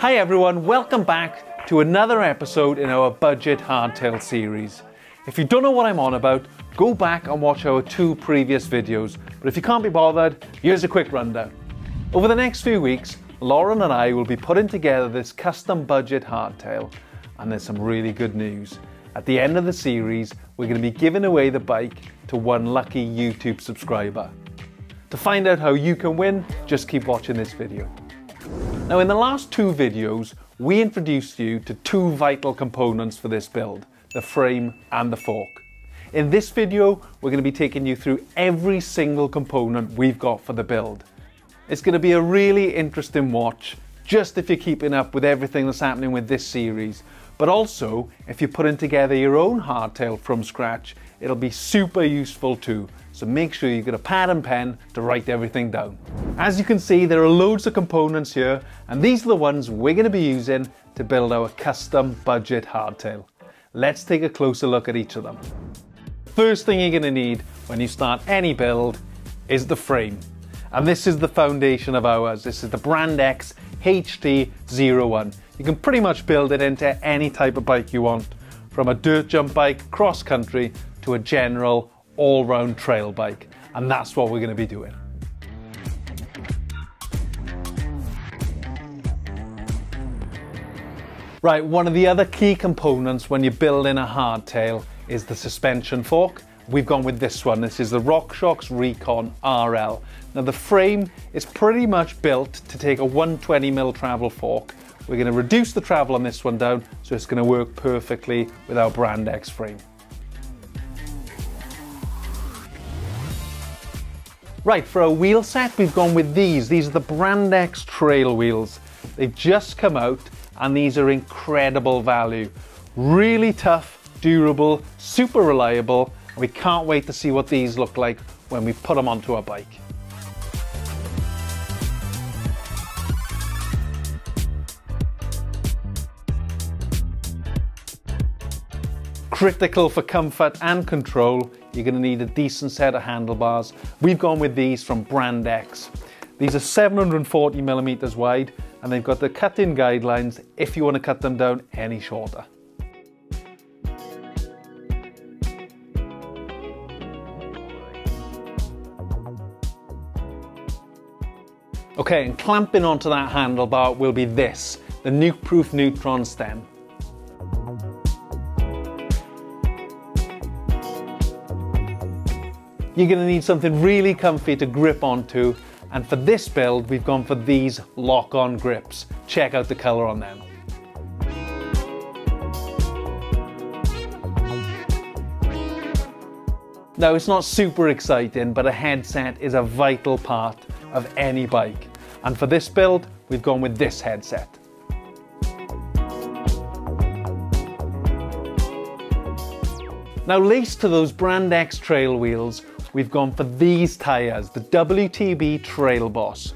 Hi everyone, welcome back to another episode in our budget hardtail series. If you don't know what I'm on about, go back and watch our two previous videos, but if you can't be bothered, here's a quick rundown. Over the next few weeks, Lauren and I will be putting together this custom budget hardtail, and there's some really good news. At the end of the series, we're going to be giving away the bike to one lucky YouTube subscriber. To find out how you can win, just keep watching this video. Now, in the last two videos, we introduced you to two vital components for this build, the frame and the fork. In this video, we're going to be taking you through every single component we've got for the build. It's going to be a really interesting watch, just if you're keeping up with everything that's happening with this series, but also if you're putting together your own hardtail from scratch, it'll be super useful too. So make sure you get a pad and pen to write everything down. As you can see, there are loads of components here, and these are the ones we're going to be using to build our custom budget hardtail. Let's take a closer look at each of them. First thing you're going to need when you start any build is the frame. And this is the foundation of ours. This is the Brand X HT01. You can pretty much build it into any type of bike you want, from a dirt jump bike, cross country, to a general all-round trail bike, and that's what we're going to be doing. Right, one of the other key components when you're building a hardtail is the suspension fork. We've gone with this one. This is the RockShox Recon RL. Now the frame is pretty much built to take a 120mm travel fork. We're going to reduce the travel on this one down, so it's going to work perfectly with our Brandex frame. Right, for our wheel set, we've gone with these. These are the Brandex trail wheels. They've just come out, and these are incredible value. Really tough, durable, super reliable. We can't wait to see what these look like when we put them onto our bike. Critical for comfort and control, you're going to need a decent set of handlebars. We've gone with these from Brand X. These are 740mm wide, and they've got the cut-in guidelines if you want to cut them down any shorter. Okay, and clamping onto that handlebar will be this, the Nukeproof Neutron Stem. You're going to need something really comfy to grip onto, and for this build we've gone for these lock-on grips. Check out the colour on them. Now, it's not super exciting, but a headset is a vital part of any bike, and for this build we've gone with this headset. Now, laced to those Brand X trail wheels, we've gone for these tyres, the WTB Trail Boss.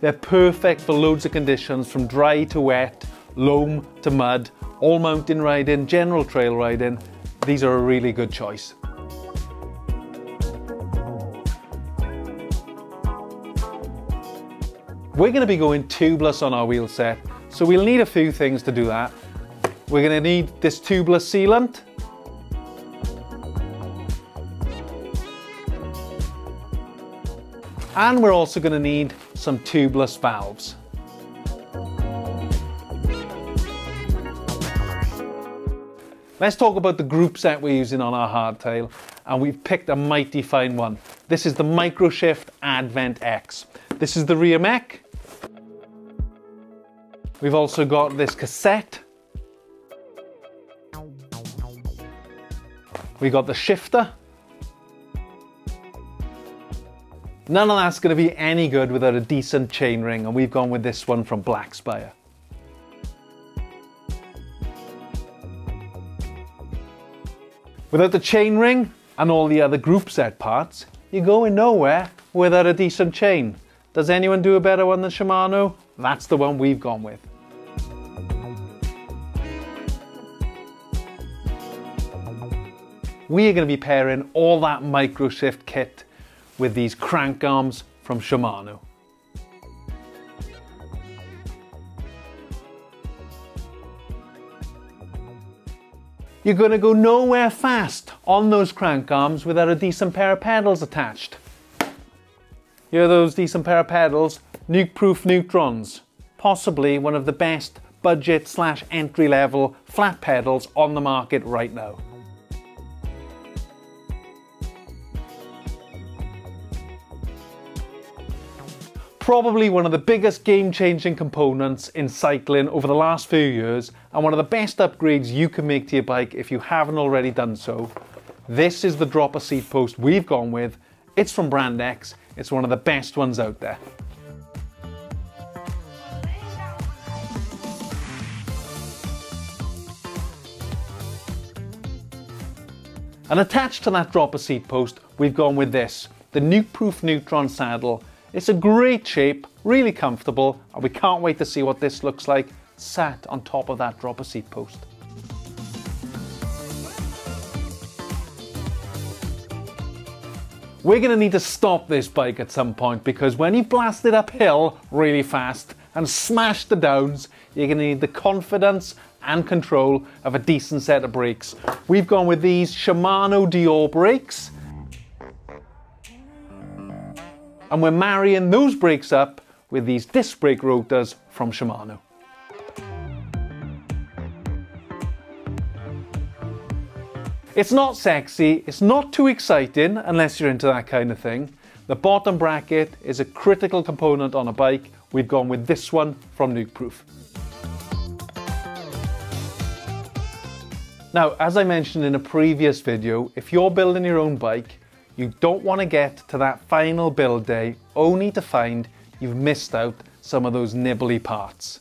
They're perfect for loads of conditions, from dry to wet, loam to mud, all mountain riding, general trail riding. These are a really good choice. We're going to be going tubeless on our wheel set, so we'll need a few things to do that. We're going to need this tubeless sealant, and we're also going to need some tubeless valves. Let's talk about the group set we're using on our hardtail, and we've picked a mighty fine one. This is the MicroShift Advent X. This is the rear mech. We've also got this cassette. We got the shifter. None of that's going to be any good without a decent chain ring, and we've gone with this one from Black Spire. Without the chain ring and all the other group set parts, you're going nowhere without a decent chain. Does anyone do a better one than Shimano? That's the one we've gone with. We are going to be pairing all that MicroShift kit with these crank arms from Shimano. You're going to go nowhere fast on those crank arms without a decent pair of pedals attached. Here are those decent pair of pedals, Nukeproof Neutrons, possibly one of the best budget / entry level flat pedals on the market right now. Probably one of the biggest game-changing components in cycling over the last few years, and one of the best upgrades you can make to your bike if you haven't already done so. This is the dropper seat post we've gone with. It's from Brand X. It's one of the best ones out there. And attached to that dropper seat post, we've gone with this, the Nukeproof Neutron saddle. It's a great shape, really comfortable, and we can't wait to see what this looks like sat on top of that dropper seat post. We're going to need to stop this bike at some point, because when you blast it uphill really fast and smash the downs, you're going to need the confidence and control of a decent set of brakes. We've gone with these Shimano Deore brakes. And we're marrying those brakes up with these disc brake rotors from Shimano. It's not sexy, it's not too exciting unless you're into that kind of thing. The bottom bracket is a critical component on a bike. We've gone with this one from Nukeproof. Now, as I mentioned in a previous video, if you're building your own bike, you don't want to get to that final build day only to find you've missed out some of those nibbly parts.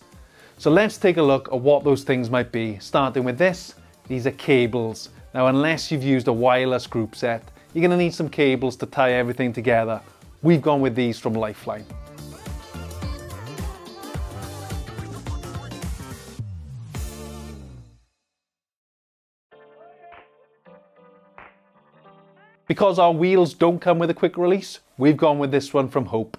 So let's take a look at what those things might be, starting with this. These are cables. Now, unless you've used a wireless group set, you're going to need some cables to tie everything together. We've gone with these from Lifeline. Because our wheels don't come with a quick release, we've gone with this one from Hope.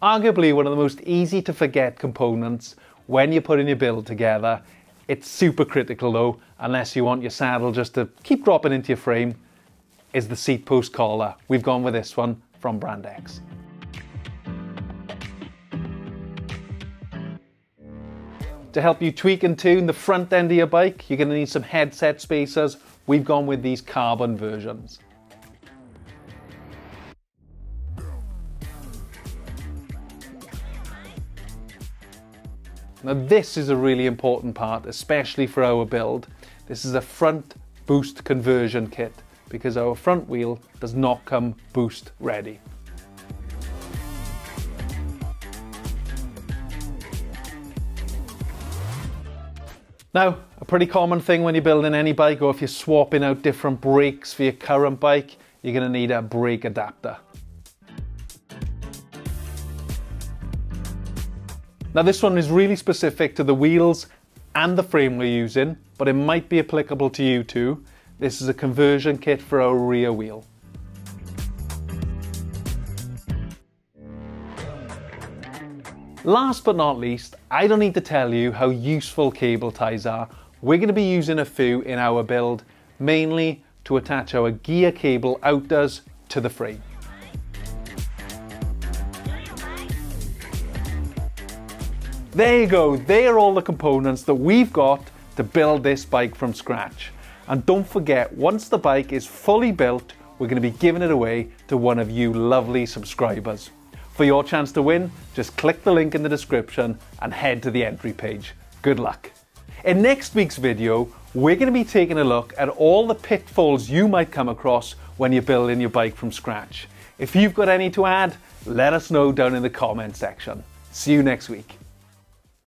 Arguably one of the most easy to forget components when you're putting your build together. It's super critical though, unless you want your saddle just to keep dropping into your frame, is the seat post collar. We've gone with this one from Brandex. To help you tweak and tune the front end of your bike, you're going to need some headset spacers. We've gone with these carbon versions. Now this is a really important part, especially for our build. This is a front boost conversion kit, because our front wheel does not come boost ready. Now, a pretty common thing when you're building any bike, or if you're swapping out different brakes for your current bike, you're going to need a brake adapter. Now this one is really specific to the wheels and the frame we're using, but it might be applicable to you too. This is a conversion kit for our rear wheel. Last but not least, I don't need to tell you how useful cable ties are. We're going to be using a few in our build, mainly to attach our gear cable outers to the frame. There you go, they are all the components that we've got to build this bike from scratch. And don't forget, once the bike is fully built, we're going to be giving it away to one of you lovely subscribers. For your chance to win, just click the link in the description and head to the entry page. Good luck. In next week's video, we're going to be taking a look at all the pitfalls you might come across when you're building your bike from scratch. If you've got any to add, let us know down in the comment section. See you next week.